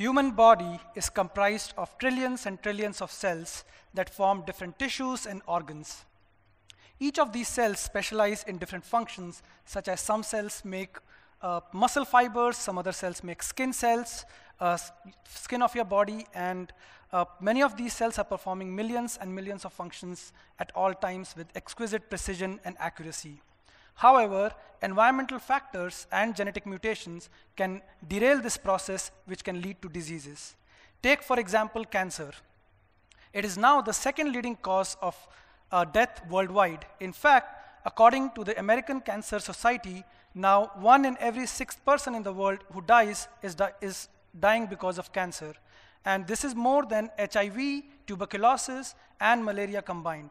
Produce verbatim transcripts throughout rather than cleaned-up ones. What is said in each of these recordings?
human body is comprised of trillions and trillions of cells that form different tissues and organs. Each of these cells specialize in different functions, such as some cells make uh, muscle fibers, some other cells make skin cells, uh, skin of your body, and uh, many of these cells are performing millions and millions of functions at all times with exquisite precision and accuracy. However, environmental factors and genetic mutations can derail this process, which can lead to diseases. Take, for example, cancer. It is now the second leading cause of Uh, death worldwide. In fact, according to the American Cancer Society, now one in every sixth person in the world who dies is, di is dying because of cancer. And this is more than H I V, tuberculosis, and malaria combined.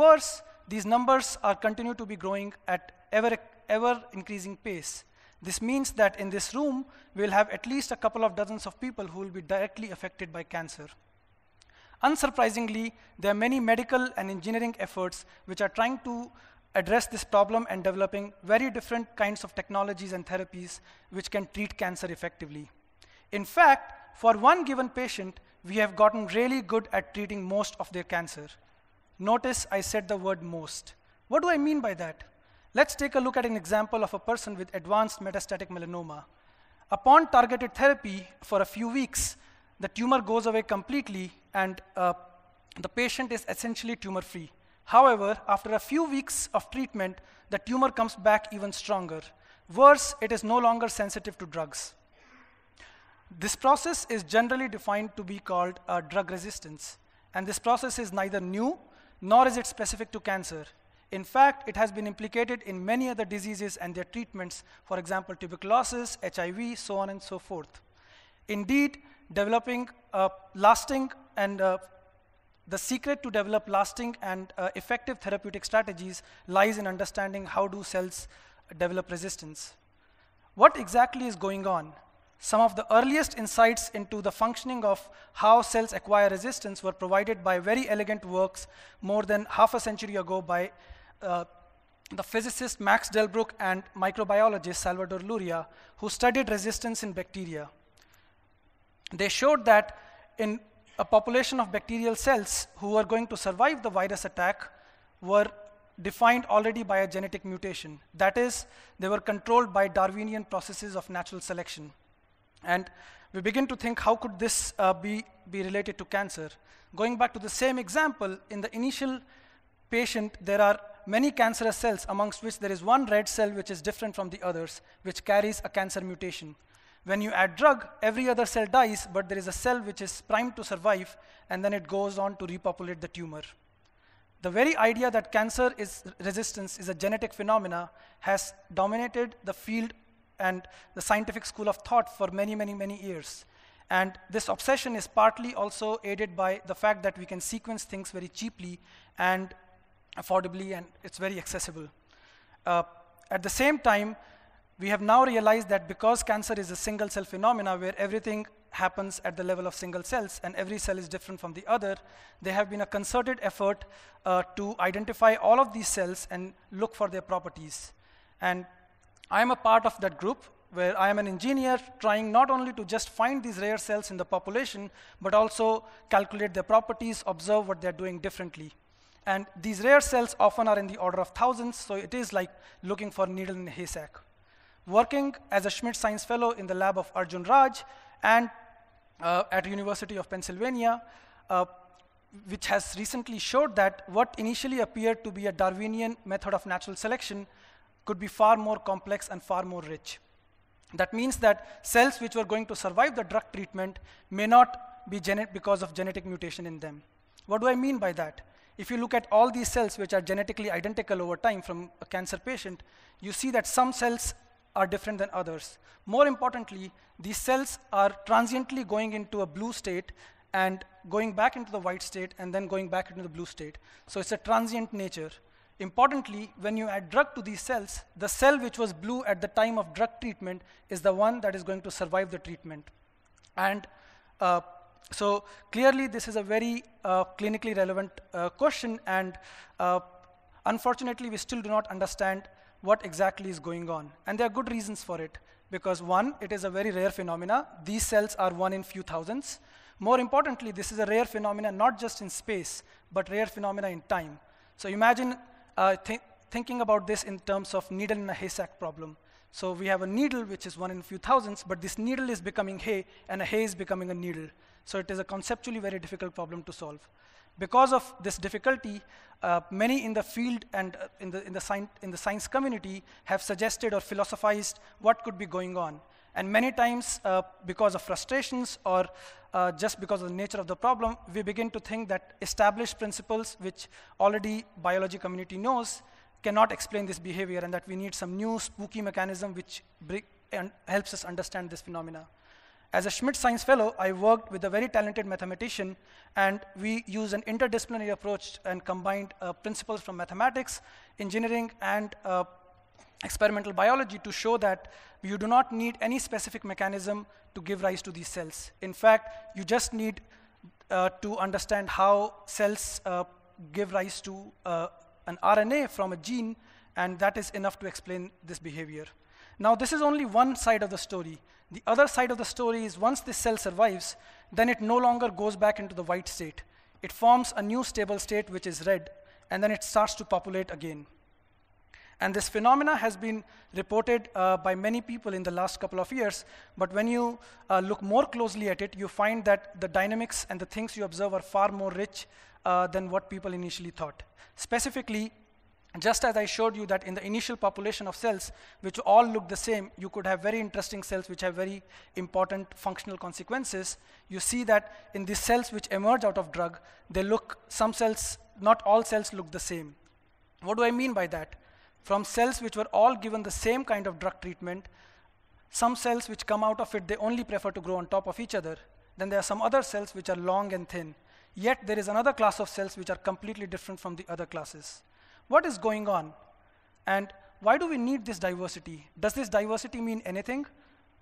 Worse, these numbers are continue to be growing at ever, ever increasing pace. This means that in this room, we'll have at least a couple of dozens of people who will be directly affected by cancer. Unsurprisingly, there are many medical and engineering efforts which are trying to address this problem and developing very different kinds of technologies and therapies which can treat cancer effectively. In fact, for one given patient, we have gotten really good at treating most of their cancer. Notice I said the word most. What do I mean by that? Let's take a look at an example of a person with advanced metastatic melanoma. Upon targeted therapy for a few weeks, the tumor goes away completely, and uh, the patient is essentially tumor-free. However, after a few weeks of treatment, the tumor comes back even stronger. Worse, it is no longer sensitive to drugs. This process is generally defined to be called uh, drug resistance, and this process is neither new nor is it specific to cancer. In fact, it has been implicated in many other diseases and their treatments, for example, tuberculosis, H I V, so on and so forth. Indeed, developing uh, lasting and uh, the secret to develop lasting and uh, effective therapeutic strategies lies in understanding how do cells develop resistance. What exactly is going on? Some of the earliest insights into the functioning of how cells acquire resistance were provided by very elegant works more than half a century ago by uh, the physicist Max Delbrück and microbiologist Salvador Luria, who studied resistance in bacteria. They showed that in a population of bacterial cells who were going to survive the virus attack were defined already by a genetic mutation. That is, they were controlled by Darwinian processes of natural selection. And we begin to think, how could this uh, be, be related to cancer? Going back to the same example, in the initial patient, there are many cancerous cells, amongst which there is one red cell which is different from the others, which carries a cancer mutation. When you add drug, every other cell dies, but there is a cell which is primed to survive, and then it goes on to repopulate the tumor. The very idea that cancer is resistance is a genetic phenomena has dominated the field and the scientific school of thought for many, many, many years. And this obsession is partly also aided by the fact that we can sequence things very cheaply and affordably, and it's very accessible. Uh, at the same time, we have now realized that because cancer is a single cell phenomena where everything happens at the level of single cells and every cell is different from the other, there have been a concerted effort uh, to identify all of these cells and look for their properties. And I'm a part of that group where I am an engineer trying not only to just find these rare cells in the population, but also calculate their properties, observe what they're doing differently. And these rare cells often are in the order of thousands, so it is like looking for a needle in a haystack. Working as a Schmidt Science Fellow in the lab of Arjun Raj and uh, at the University of Pennsylvania, uh, which has recently showed that what initially appeared to be a Darwinian method of natural selection could be far more complex and far more rich. That means that cells which were going to survive the drug treatment may not be genetic because of genetic mutation in them. What do I mean by that? If you look at all these cells which are genetically identical over time from a cancer patient, you see that some cells are different than others. More importantly, these cells are transiently going into a blue state and going back into the white state and then going back into the blue state. So it's a transient nature. Importantly, when you add drug to these cells, the cell which was blue at the time of drug treatment is the one that is going to survive the treatment. And uh, so clearly this is a very uh, clinically relevant uh, question, and uh, unfortunately we still do not understand what exactly is going on. And there are good reasons for it. because one, it is a very rare phenomena. These cells are one in few thousands. More importantly, this is a rare phenomena not just in space, but rare phenomena in time. So imagine uh, th thinking about this in terms of needle in a haystack problem. So we have a needle which is one in a few thousands, but this needle is becoming hay, and a hay is becoming a needle. So it is a conceptually very difficult problem to solve. Because of this difficulty, uh, many in the field and uh, in, the, in, the science, in the science community have suggested or philosophized what could be going on. And many times, uh, because of frustrations or uh, just because of the nature of the problem, we begin to think that established principles which already biology community knows cannot explain this behavior, and that we need some new spooky mechanism which and helps us understand this phenomena. As a Schmidt Science Fellow, I worked with a very talented mathematician, and we used an interdisciplinary approach and combined uh, principles from mathematics, engineering, and uh, experimental biology to show that you do not need any specific mechanism to give rise to these cells. In fact, you just need uh, to understand how cells uh, give rise to uh, an R N A from a gene, and that is enough to explain this behavior. Now, this is only one side of the story. The other side of the story is once this cell survives, then it no longer goes back into the white state. It forms a new stable state, which is red, and then it starts to populate again. And this phenomena has been reported uh, by many people in the last couple of years, but when you uh, look more closely at it, you find that the dynamics and the things you observe are far more rich uh, than what people initially thought. Specifically, just as I showed you that in the initial population of cells, which all look the same, you could have very interesting cells which have very important functional consequences. You see that in these cells which emerge out of drug, they look, some cells, not all cells look the same. What do I mean by that? From cells which were all given the same kind of drug treatment, some cells which come out of it, they only prefer to grow on top of each other. Then there are some other cells which are long and thin. Yet there is another class of cells which are completely different from the other classes. What is going on? And why do we need this diversity? Does this diversity mean anything?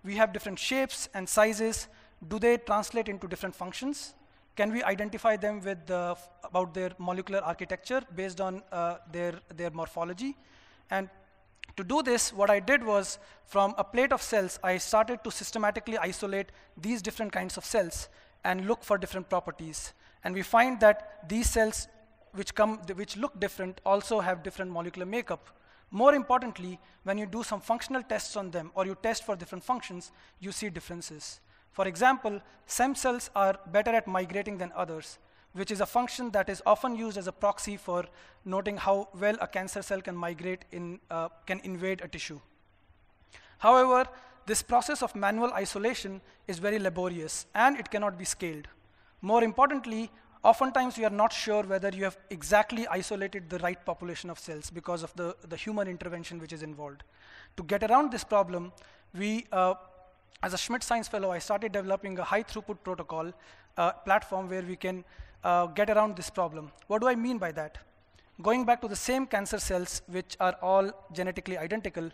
We have different shapes and sizes. Do they translate into different functions? Can we identify them with uh, about their molecular architecture based on uh, their, their morphology? And to do this, what I did was, from a plate of cells, I started to systematically isolate these different kinds of cells and look for different properties. And we find that these cells which come, which look different also have different molecular makeup. More importantly, when you do some functional tests on them, or you test for different functions, you see differences. For example, some cells are better at migrating than others, which is a function that is often used as a proxy for noting how well a cancer cell can migrate in, uh, can invade a tissue. However, this process of manual isolation is very laborious, and it cannot be scaled. More importantly, oftentimes, we are not sure whether you have exactly isolated the right population of cells because of the, the human intervention which is involved. To get around this problem, we, uh, as a Schmidt Science Fellow, I started developing a high-throughput protocol uh, platform where we can uh, get around this problem. What do I mean by that? Going back to the same cancer cells, which are all genetically identical,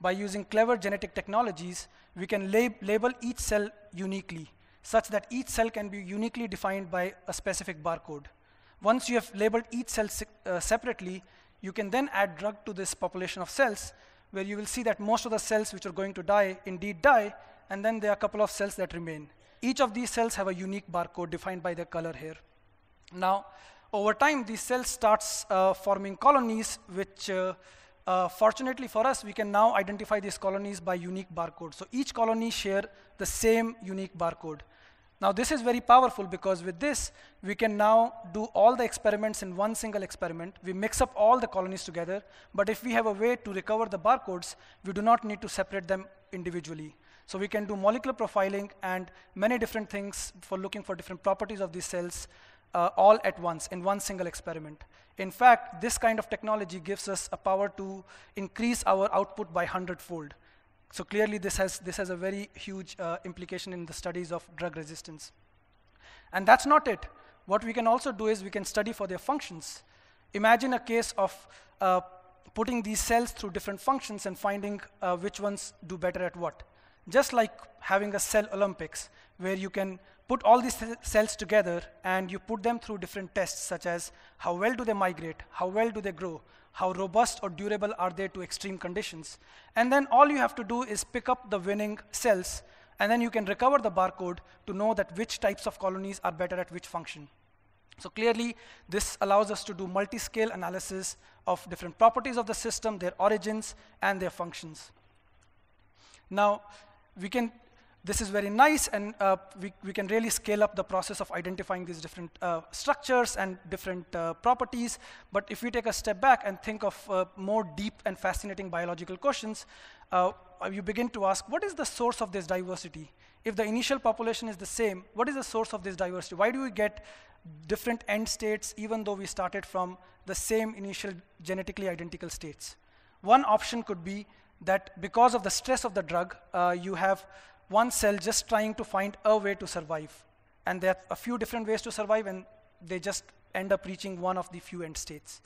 by using clever genetic technologies, we can lab- label each cell uniquely, such that each cell can be uniquely defined by a specific barcode. Once you have labeled each cell uh, separately, you can then add drug to this population of cells, where you will see that most of the cells which are going to die indeed die, and then there are a couple of cells that remain. Each of these cells have a unique barcode defined by their color here. Now, over time, these cells starts uh, forming colonies, which uh, Uh, fortunately for us, we can now identify these colonies by unique barcode. So each colony share the same unique barcode. Now this is very powerful because with this, we can now do all the experiments in one single experiment. We mix up all the colonies together, but if we have a way to recover the barcodes, we do not need to separate them individually. So we can do molecular profiling and many different things for looking for different properties of these cells Uh, all at once, in one single experiment. In fact, this kind of technology gives us a power to increase our output by hundredfold. So clearly this has, this has a very huge uh, implication in the studies of drug resistance. And that's not it. What we can also do is we can study for their functions. Imagine a case of uh, putting these cells through different functions and finding uh, which ones do better at what. Just like having a cell Olympics, where you can put all these cells together and you put them through different tests, such as how well do they migrate, how well do they grow, how robust or durable are they to extreme conditions. And then all you have to do is pick up the winning cells, and then you can recover the barcode to know that which types of colonies are better at which function. So clearly, this allows us to do multi-scale analysis of different properties of the system, their origins, and their functions. Now, we can, this is very nice, and uh, we, we can really scale up the process of identifying these different uh, structures and different uh, properties. But if we take a step back and think of uh, more deep and fascinating biological questions, uh, you begin to ask, what is the source of this diversity? If the initial population is the same, what is the source of this diversity? Why do we get different end states even though we started from the same initial genetically identical states? One option could be that because of the stress of the drug, uh, you have one cell just trying to find a way to survive. And there are a few different ways to survive, and they just end up reaching one of the few end states.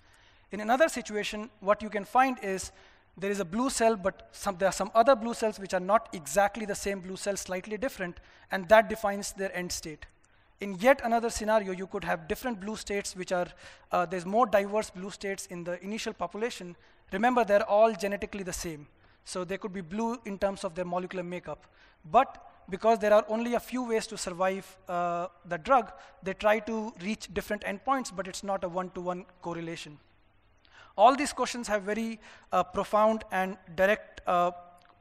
In another situation, what you can find is there is a blue cell, but some, there are some other blue cells which are not exactly the same blue cell, slightly different, and that defines their end state. In yet another scenario, you could have different blue states which are, uh, there's more diverse blue states in the initial population. Remember, they're all genetically the same. So they could be blue in terms of their molecular makeup. But because there are only a few ways to survive uh, the drug, they try to reach different endpoints, but it's not a one-to-one correlation. All these questions have very uh, profound and direct uh,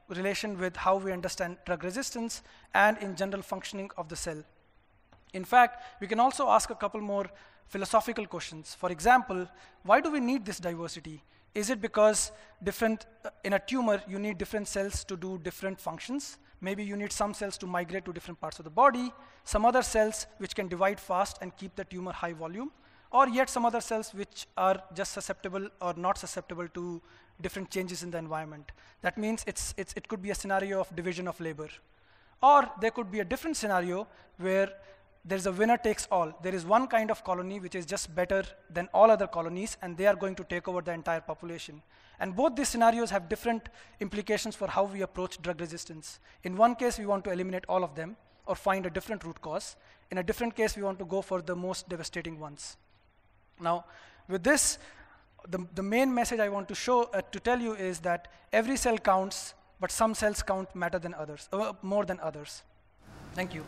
relation with how we understand drug resistance and in general functioning of the cell. In fact, we can also ask a couple more philosophical questions. For example, why do we need this diversity? Is it because different, uh, in a tumor, you need different cells to do different functions? Maybe you need some cells to migrate to different parts of the body, some other cells which can divide fast and keep the tumor high volume, or yet some other cells which are just susceptible or not susceptible to different changes in the environment. That means it's, it's, it could be a scenario of division of labor. Or there could be a different scenario where there's a winner takes all. There is one kind of colony which is just better than all other colonies, and they are going to take over the entire population. And both these scenarios have different implications for how we approach drug resistance. In one case, we want to eliminate all of them or find a different root cause. In a different case, we want to go for the most devastating ones. Now, with this, the, the main message I want to show, uh, to tell you is that every cell counts, but some cells count matter than others, uh, more than others. Thank you.